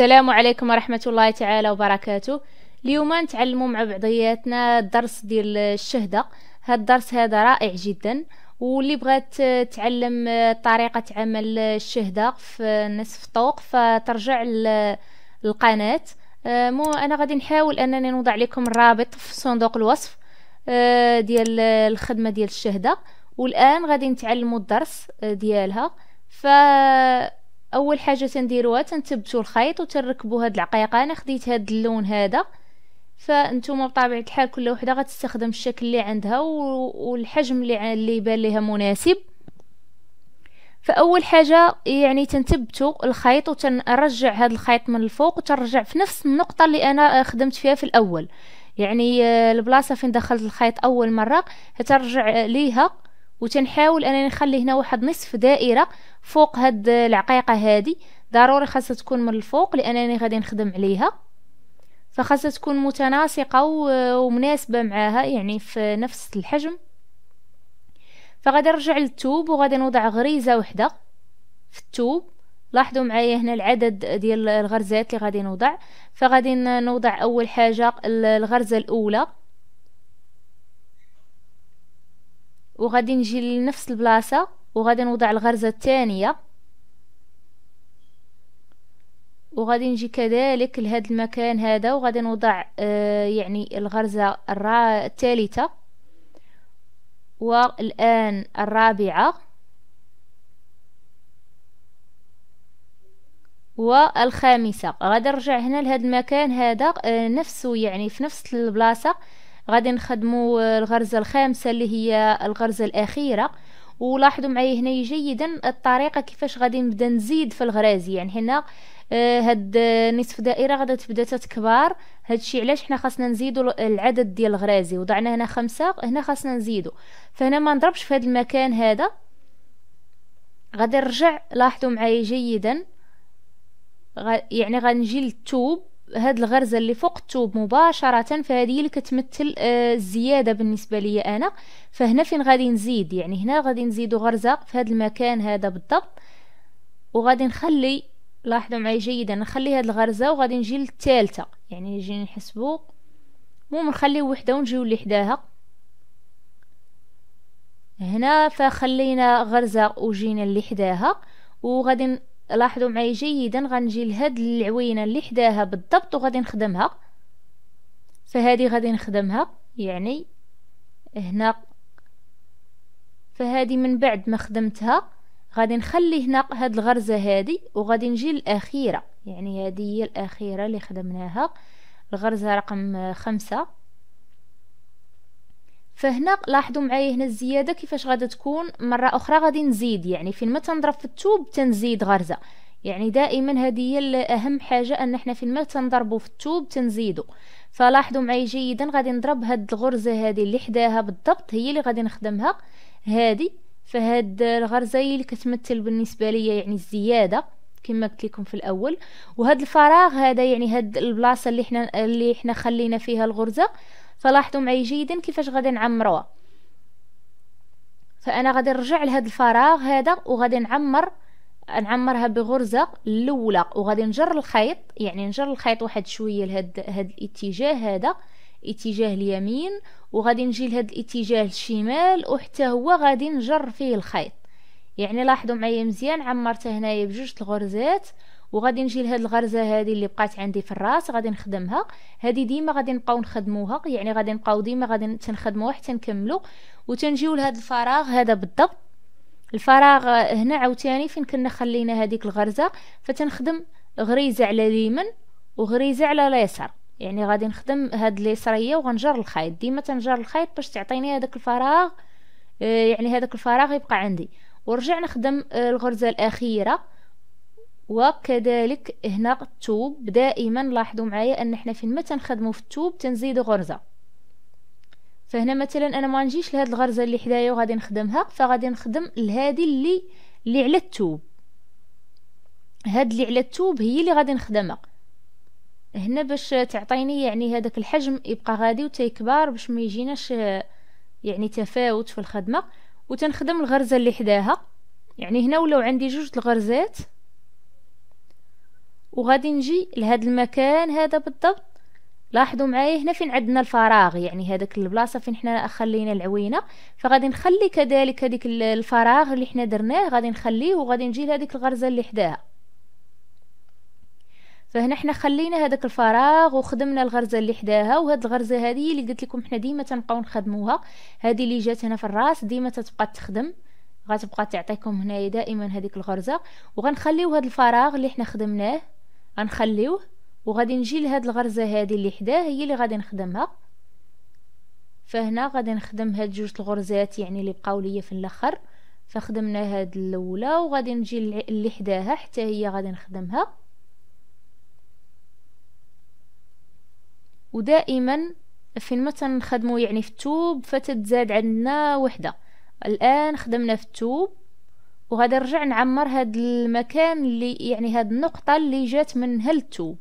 السلام عليكم ورحمة الله تعالى وبركاته. اليوم نتعلموا مع بعضياتنا الدرس ديال الشهدة. هاد الدرس هذا رائع جدا، واللي بغات تعلم طريقة عمل الشهدة في نصف طوق فترجع للقناة. انا غادي نحاول انني نوضع لكم الرابط في صندوق الوصف ديال الخدمة ديال الشهدة، والان غادي نتعلموا الدرس ديالها. اول حاجه تنديروها تنثبتوا الخيط وتركبوا هاد العقيقه. انا خديت هاد اللون هذا، فانتم بطبيعه الحال كل وحده غتستخدم الشكل اللي عندها والحجم اللي يبان ليها مناسب. فاول حاجه يعني تنثبتوا الخيط وتنرجع هاد الخيط من الفوق وترجع في نفس النقطه اللي انا خدمت فيها في الاول، يعني البلاصه فين دخلت الخيط اول مره ترجع ليها. وتنحاول انني نخلي هنا واحد نصف دائره فوق هاد العقيقه هادي. ضروري خاصها تكون من الفوق لانني غادي نخدم عليها، فخاصها تكون متناسقه ومناسبه معاها، يعني في نفس الحجم. فغادي نرجع للثوب وغادي نوضع غريزه وحده في الثوب. لاحظوا معايا هنا العدد ديال الغرزات اللي غادي نوضع. فغادي نوضع اول حاجه الغرزه الاولى، وغادي نجي لنفس البلاصه وغادي نوضع الغرزه الثانيه، وغادي نجي كذلك لهذا المكان هذا وغادي نوضع يعني الغرزه الثالثه، والان الرابعه والخامسه. غادي نرجع هنا لهذا المكان هذا نفسه، يعني في نفس البلاصه غادي نخدموا الغرزه الخامسه اللي هي الغرزه الاخيره. ولاحظوا معايا هنا جيدا الطريقه كيفاش غادي نبدا نزيد في الغراز. يعني هنا هاد نصف دائره غادا تبدا تتكبر، هادشي علاش حنا خاصنا نزيدوا العدد ديال الغرازي. وضعنا هنا 5، هنا خاصنا نزيدوا. فهنا ما نضربش في هاد المكان هذا، غادي نرجع. لاحظوا معايا جيدا يعني غنجي للثوب، هاد الغرزه اللي فوق الثوب مباشره، فهذه اللي كتمثل الزياده بالنسبه لي انا. فهنا فين غادي نزيد، يعني هنا غادي نزيدو غرزه في هاد المكان هذا بالضبط. وغادي نخلي، لاحظوا معايا جيدا، نخلي هاد الغرزه وغادي نجي للثالثه. يعني نجي نحسبوا، مو نخليو وحده ونجيو اللي حداها هنا. فخلينا غرزه وجينا اللي حداها، وغادي لاحظوا معي جيدا غنجي لهاد العوينه اللي حداها بالضبط وغادي نخدمها. فهذه غادي نخدمها يعني هنا. فهذه من بعد ما خدمتها غادي نخلي هنا هاد الغرزه هادي وغادي نجي للاخيره. يعني هذه هي الاخيره اللي خدمناها، الغرزه رقم 5. فهنا لاحظوا معايا هنا الزياده كيفاش غادا تكون. مره اخرى غادي نزيد، يعني فين ما تنضرب في الثوب تنزيد غرزه. يعني دائما هذه هي اهم حاجه، ان احنا فين ما تنضربوا في الثوب تنزيدوا. فلاحظوا معايا جيدا غادي نضرب هاد الغرزه هذه اللي حداها بالضبط، هي اللي غادي نخدمها هذه. فهاد الغرزه هي اللي كتمثل بالنسبه ليا يعني الزياده كما قلت لكم في الاول. وهاد الفراغ هذا يعني هاد البلاصه اللي احنا خلينا فيها الغرزه. فلاحظوا معي جيدا كيفاش غادي نعمروها. فانا غادي نرجع لهذا الفراغ هذا وغادي نعمرها بغرزه الاولى، وغادي نجر الخيط. يعني نجر الخيط واحد شويه لهذا الاتجاه هذا، اتجاه اليمين، وغادي نجي لهذا الاتجاه الشمال وحتى هو غادي نجر فيه الخيط. يعني لاحظوا معايا مزيان، عمرتها هنايا بجوج الغرزات. وغادي نجي لهاد الغرزه هذه اللي بقات عندي في الراس غادي نخدمها. هذه ديما غادي نبقاو نخدموها، يعني غادي نبقاو ديما غادي تنخدموها حتى نكملو. وتنجيو لهاد الفراغ هذا بالضبط. الفراغ هنا عاوتاني فين كنا خلينا هذيك الغرزه، فتنخدم غريزه على اليمين وغريزه على اليسار. يعني غادي نخدم هاد اليسريه وغنجر الخيط، ديما تنجر الخيط باش تعطيني هذاك الفراغ. يعني هذاك الفراغ يبقى عندي. ورجع نخدم الغرزه الاخيره وكذلك هنا الثوب. دائما لاحظوا معايا ان احنا فين ما تنخدموا في الثوب تنزيدوا غرزه. فهنا مثلا انا ما نجيش لهاد الغرزه اللي حدايا وغادي نخدمها، فغادي نخدم لهادي اللي على الثوب. هاد اللي على الثوب هي اللي غادي نخدمها هنا باش تعطيني يعني هذاك الحجم يبقى غادي وتيكبر، باش ما يجيناش يعني تفاوت في الخدمه. وتنخدم الغرزه اللي حداها. يعني هنا ولو عندي جوج الغرزات، وغادي نجي لهذا المكان هذا بالضبط. لاحظوا معايا هنا فين عندنا الفراغ، يعني هذاك البلاصه فين حنا خلينا العوينه، فغادي نخلي كذلك هذيك الفراغ اللي حنا درناه غادي نخليه، وغادي نجي لهذيك الغرزه اللي حداها. فهنا حنا خلينا هذاك الفراغ وخدمنا الغرزه اللي حداها، وهاد الغرزه هذه اللي قلت لكم حنا ديما تنبقاو نخدموها، هذه اللي جات هنا في الراس ديما تتبقى تخدم، غتبقى تعطيكم هنايا دائما هذيك الغرزه. وغنخليو هذا الفراغ اللي حنا خدمناه غنخليوه، وغادي نجي لهاد الغرزه هذه اللي حداها هي اللي غادي نخدمها. فهنا غادي نخدم هاد جوج الغرزات يعني اللي بقاو ليا في الاخر، فخدمنا هاد الاولى وغادي نجي اللي حداها حتى هي غادي نخدمها. ودائما فين ما تنخدمو يعني في الثوب فتتزاد عندنا وحده. الان خدمنا في الثوب، وغادي نرجع نعمر هاد المكان اللي يعني هاد النقطه اللي جات من هالثوب.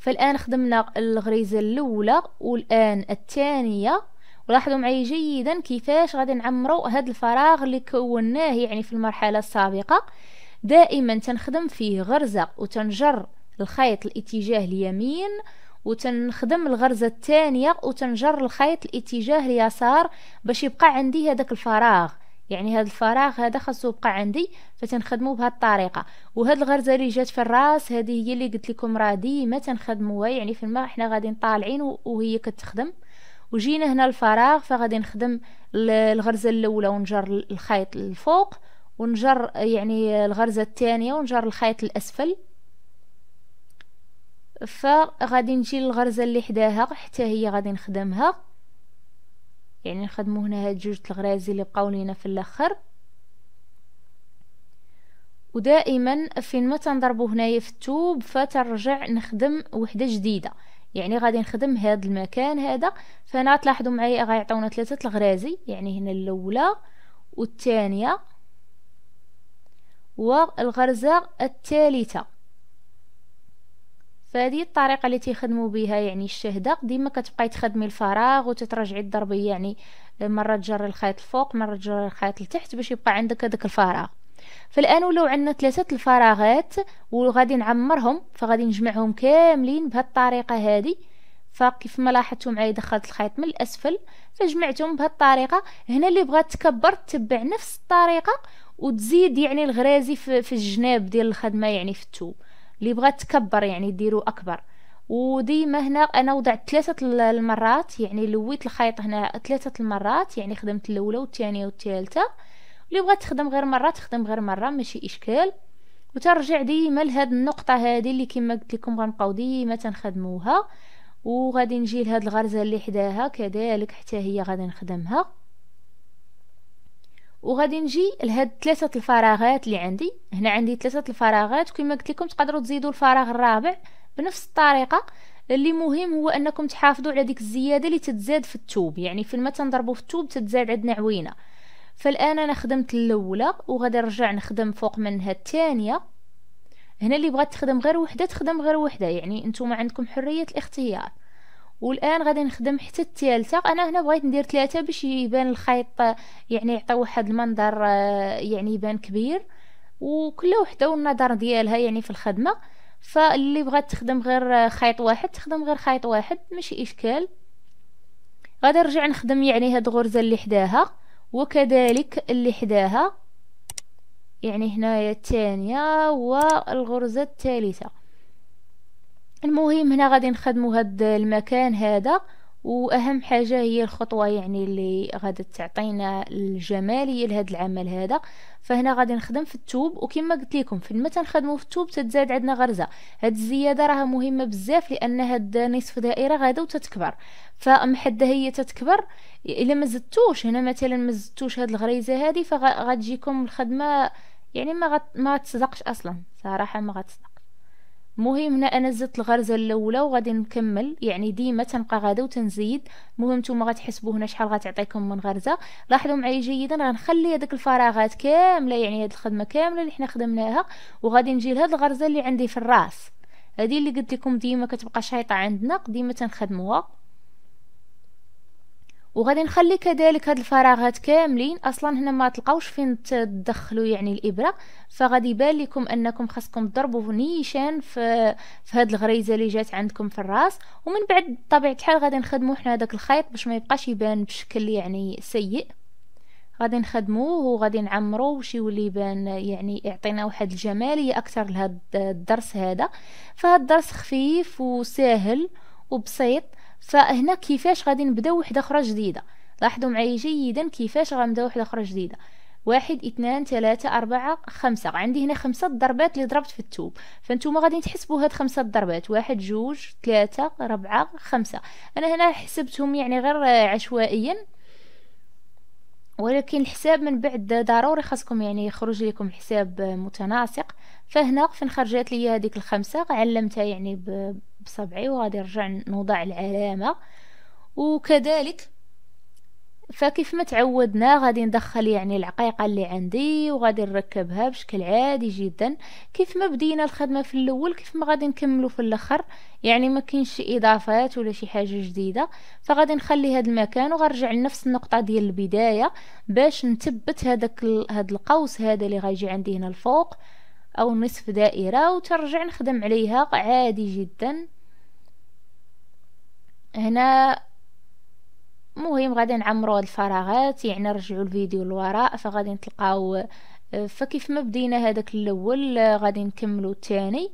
فالان خدمنا الغريزه الاولى والان الثانيه، ولاحظوا معي جيدا كيفاش غادي نعمروا هاد الفراغ اللي كوناه يعني في المرحله السابقه. دائما تنخدم فيه غرزه وتنجر الخيط الاتجاه اليمين، وتنخدم الغرزه الثانيه وتنجر الخيط الاتجاه اليسار باش يبقى عندي هذاك الفراغ، يعني هذا الفراغ هذا خاصو يبقى عندي، فتنخدمو بهذه الطريقه. وهاد الغرزه اللي جات في الراس هذه هي اللي قلت لكم راه ديما تنخدموها، يعني في ما احنا غادي طالعين وهي كتخدم. وجينا هنا الفراغ فغادي نخدم الغرزه الاولى ونجر الخيط الفوق، ونجر يعني الغرزه الثانيه ونجر الخيط الاسفل. فغادي نجي للغرزه اللي حداها حتى هي غادي نخدمها، يعني نخدمو هنا هاد جوج الغرازي اللي بقاو لينا في الاخر. ودائما فين ما تنضربو هنايا في الثوب فترجع نخدم وحده جديده، يعني غادي نخدم هاد المكان هذا. فهنا تلاحظوا معايا غيعطيونا ثلاثه الغرازي، يعني هنا الاولى والثانيه والغرزه الثالثه. فهذه الطريقه اللي تيخدموا بها يعني الشهداء، ديما كتبقاي تخدمي الفراغ وتترجعي تضربي، يعني مره تجري الخيط الفوق مره تجري الخيط لتحت باش يبقى عندك هذاك الفراغ. فالان ولو عندنا ثلاثه الفراغات وغادي نعمرهم، فغادي نجمعهم كاملين بهذه الطريقه هذه. فكيف ما لاحظتوا معايا دخلت الخيط من الاسفل فجمعتهم بهذه الطريقه. هنا اللي بغات تكبر تتبع نفس الطريقه وتزيد يعني الغرازي في الجناب ديال الخدمه، يعني في الثوب اللي بغات تكبر يعني ديروا اكبر. وديما هنا انا وضعت ثلاثه المرات، يعني لويت الخيط هنا ثلاثه المرات، يعني خدمت الاولى والثانيه والثالثه، واللي بغات تخدم غير مره تخدم غير مره ماشي اشكال. وترجع ديما لهاد النقطه هذه اللي كما قلت لكم غنبقاو ديما تنخدموها. وغادي نجي لهاد الغرزه اللي حداها كذلك حتى هي غادي نخدمها. وغادي نجي لهاد ثلاثه الفراغات اللي عندي، هنا عندي ثلاثه الفراغات، وكما قلت لكم تقدروا تزيدوا الفراغ الرابع بنفس الطريقه. اللي مهم هو انكم تحافظوا على ديك الزياده اللي تتزاد في الثوب، يعني فين ما تنضربوا في الثوب تتزاد عندنا عوينه. فالان انا خدمت الاولى وغادي نرجع نخدم فوق منها الثانيه. هنا اللي بغات تخدم غير وحده تخدم غير وحده، يعني نتوما عندكم حريه الاختيار. والان غادي نخدم حتى الثالثه. انا هنا بغيت ندير ثلاثه باش يبان الخيط يعني يعطي واحد المنظر يعني يبان كبير، وكل وحده والنظر ديالها يعني في الخدمه. فاللي بغات تخدم غير خيط واحد تخدم غير خيط واحد ماشي اشكال. غادي نرجع نخدم يعني هاد الغرزه اللي حداها وكذلك اللي حداها، يعني هنايا الثانيه والغرزه الثالثه. المهم هنا غادي نخدموا هاد المكان هذا، واهم حاجه هي الخطوه يعني اللي غادي تعطينا الجماليه لهاد العمل هذا. فهنا غادي نخدم في الثوب، وكما قلت لكم فين ما تنخدموا في الثوب تتزاد عندنا غرزه. هاد الزياده راه مهمه بزاف، لان هاد نصف دائره غادا وتتكبر، فمحدها هي تتكبر. الا ما زدتوش هنا مثلا ما زدتوش هاد الغريزه هذه فغتجيكم الخدمه يعني ما تصدقش اصلا، صراحه ما غتصدق. مهم هنا انا زدت الغرزه الاولى وغادي نكمل، يعني ديما تنبقى غاده وتنزيد. المهم نتوما غتحسبوا هنا شحال غتعطيكم من غرزه. لاحظوا معايا جيدا غنخلي هذيك الفراغات كامله، يعني هذه الخدمه كامله اللي حنا خدمناها. وغادي نجي لهاد الغرزه اللي عندي في الراس هذه اللي قلت لكم ديما كتبقى شايطه عندنا، ديما تنخدموها. وغادي نخلي كذلك هاد الفراغات كاملين. اصلا هنا ما تلقاوش فين تدخلوا يعني الابره، فغادي يبان لكم انكم خاصكم تضربوا نيشان في هاد الغريزه اللي جات عندكم في الراس. ومن بعد بطبيعه الحال غادي نخدموا حنا هذاك الخيط باش ما يبقاش يبان بشكل يعني سيء. غادي نخدموه وغادي نعمروه باش يولي يبان يعني يعطينا واحد الجماليه اكثر لهاد الدرس هذا. فهاد الدرس خفيف وسهل وبسيط. فهنا كيفاش غادي نبداو وحده اخرى جديده، لاحظوا معايا جيدا كيفاش غنبداو وحده اخرى جديده. 1 2 3 4 5 عندي هنا 5 ضربات اللي ضربت في الثوب، فانتوما غادي تحسبوا هاد 5 ضربات 1 2 3 4 5. انا هنا حسبتهم يعني غير عشوائيا، ولكن الحساب من بعد ضروري خاصكم يعني يخرج لكم الحساب متناسق. فهنا فين خرجت لي هذيك الخمسه علمتها يعني بصبعي، وغادي نرجع نوضع العلامه. وكذلك فكيف ما تعودنا غادي ندخل يعني العقيقه اللي عندي وغادي نركبها بشكل عادي جدا كيف ما بدينا الخدمه في الاول، كيف ما غادي نكملوا في الاخر يعني ما كاينش شي اضافات ولا شي حاجه جديده. فغادي نخلي هذا المكان وغنرجع لنفس النقطه ديال البدايه باش نثبت هذا القوس هذا اللي غيجي عندي هنا الفوق او نصف دائره، وترجع نخدم عليها عادي جدا. هنا مهم غادي نعمروا هاد الفراغات، يعني نرجعوا الفيديو للوراء فغادي نتلقاو فكيف ما بدينا هذاك الاول غادي نكملوا الثاني.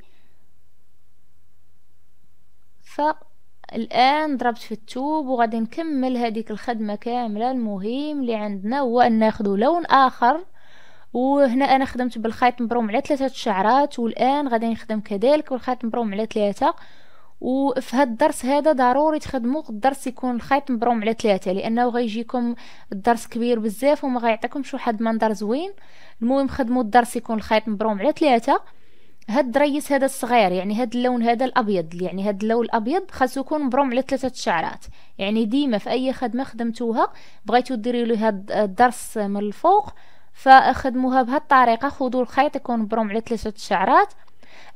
فالان ضربت في الثوب وغادي نكمل هذيك الخدمه كامله. المهم اللي عندنا هو ان ناخذ لون اخر، وهنا انا خدمت بالخيط مبروم على 3 شعرات، والان غادي نخدم كذلك بالخيط مبروم على 3. وفي هاد الدرس هذا ضروري تخدموا الدرس يكون الخيط مبروم على 3، لانه غيجيكم الدرس كبير بزاف وما غيعطيكمش واحد المنظر زوين. المهم خدموا الدرس يكون الخيط مبروم على 3. هاد الدريس هذا الصغير يعني هاد اللون هذا الابيض، يعني هاد اللون الابيض خاصو يكون مبروم على 3 شعرات. يعني ديما في اي خدمه خدمتوها بغيتو ديروا له هاد الدرس من الفوق فاخدموها بهاد الطريقه، خذوا الخيط يكون مبروم على 3 شعرات.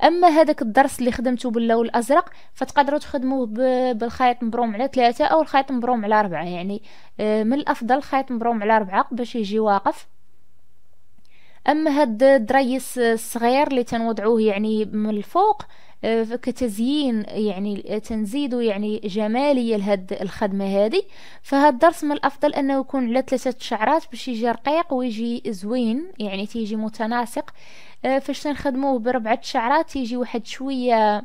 اما هذاك الدرس اللي خدمته باللون الازرق فتقدروا تخدموه بالخيط مبروم على 3 او الخيط مبروم على 4، يعني من الافضل خيط مبروم على 4 باش يجي واقف. اما هاد الدريس الصغير اللي تنوضعوه يعني من الفوق كتزيين، يعني تنزيدوا يعني جماليه لهاد الخدمه هذه. فهاد الدرس من الافضل انه يكون على 3 شعرات باش يجي رقيق ويجي زوين، يعني تيجي متناسق. فاش تنخدموه ب4 شعرات يجي واحد شويه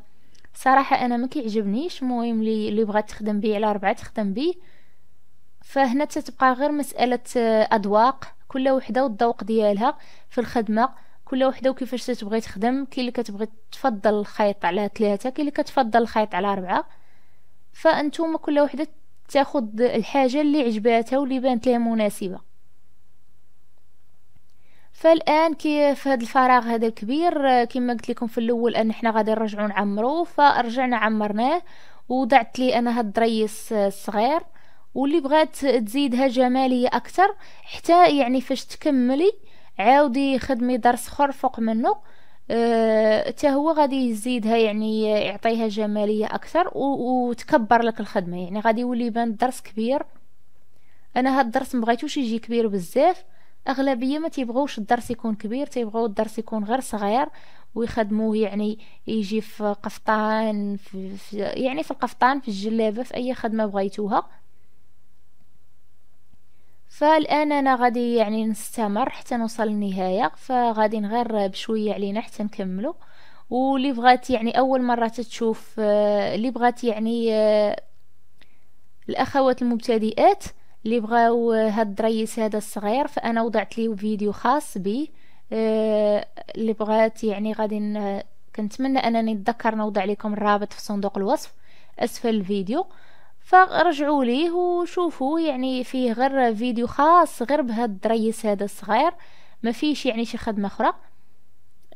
صراحه انا ما كيعجبنيش. المهم اللي بغات تخدم به على 4 تخدم به. فهنا تتبقى غير مساله اذواق، كل وحده والذوق ديالها في الخدمه، كل وحده وكيفاش تبغي تخدم. كاين اللي كتبغي تفضل الخيط على 3، كاين اللي كتفضل الخيط على 4. فانتم كل وحده تاخذ الحاجه اللي عجباتها واللي بانت لها مناسبه. فالان كيف هذا الفراغ هذا الكبير كما قلت لكم في الاول ان احنا غادي نرجعوا نعمروه، فرجعنا عمرناه وضعت لي انا هاد الدريس الصغير. واللي بغات تزيدها جماليه اكثر حتى يعني فاش تكملي عاودي خدمي درس اخر فوق منه حتى هو غادي يزيدها يعني يعطيها جماليه اكثر وتكبر لك الخدمه، يعني غادي يولي يبان الدرس كبير. انا هاد الدرس مبغيتوش يجي كبير بزاف، اغلبيه ما تيبغوش الدرس يكون كبير، تيبغوا الدرس يكون غير صغير ويخدموه يعني يجي في قفطان يعني في القفطان في الجلابه في اي خدمه بغيتوها. فالان انا غادي يعني نستمر حتى نوصل للنهايه، فغادي نغير بشويه علينا حتى نكملو. واللي بغات يعني اول مره تشوف اللي بغات يعني الاخوات المبتدئات اللي بغاو هاد الدريس هذا الصغير فانا وضعت ليه فيديو خاص به. اللي بغات يعني غادي كنتمنى انني نتذكر نوضع لكم الرابط في صندوق الوصف اسفل الفيديو، فرجعوا ليه وشوفوا يعني فيه غير فيديو خاص غير بهاد الدريس هذا الصغير، ما فيش يعني شي خدمه اخرى.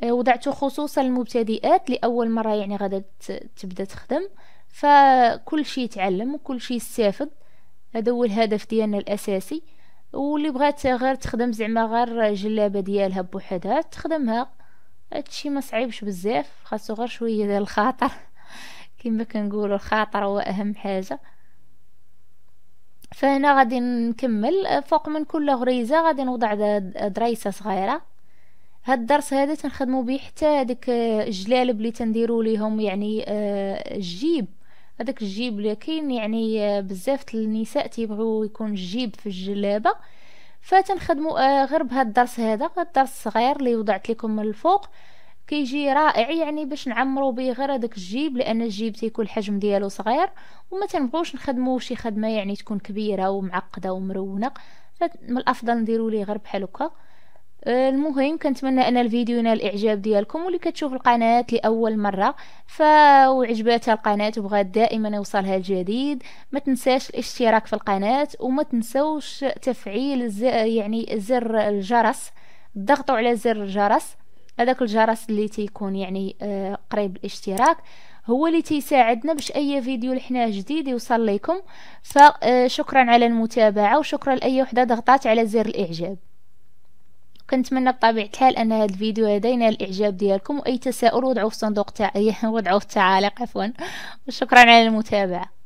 وضعته خصوصا للمبتدئات لاول مره يعني غادا تبدا تخدم، فكل شيء يتعلم وكل شيء يستافد، هذا هو الهدف ديالنا الاساسي. واللي بغات غير تخدم زعما غير جلابه ديالها بوحدها تخدمها، هادشي ما صعيبش بزاف، خاصو غير شويه ديال الخاطر كما كنقولوا الخاطر هو اهم حاجه. فهنا غادي نكمل فوق من كل غريزه غادي نوضع دريسه صغيره. هاد الدرس هذا تنخدموا به حتى هذيك الجلالب اللي تنديروا ليهم، يعني الجيب، هذاك الجيب اللي كاين، يعني بزاف النساء تيبغيو يكون الجيب في الجلابه، فتنخدموا غير بهاد الدرس هذا. الدرس الصغير اللي وضعت لكم من الفوق كيجي رائع، يعني باش نعمروا به غير هذاك الجيب، لان الجيب تيكون الحجم ديالو صغير وما تنبغوش نخدموه شي خدمه يعني تكون كبيره ومعقده ومرونه، من الافضل نديروا ليه غير بحال هكا. المهم كنتمنى ان الفيديو ينال الاعجاب ديالكم، واللي كتشوف القناه لاول مره فعجباتها القناه وبغات دائما يوصلها الجديد، ما تنساش الاشتراك في القناه، وما تنسوش تفعيل زر الجرس، ضغطوا على زر الجرس، هذاك الجرس اللي تيكون يعني قريب الاشتراك هو اللي تيساعدنا باش اي فيديو اللي حنا جديد يوصل لكم. فشكرا على المتابعه، وشكرا لاي وحده ضغطات على زر الاعجاب. كنتمنى بطبيعه الحال ان هذا الفيديو هذا ينال الاعجاب ديالكم، واي تساؤل وضعوه في صندوق وضعوه في التعاليق عفوا، وشكرا على المتابعه.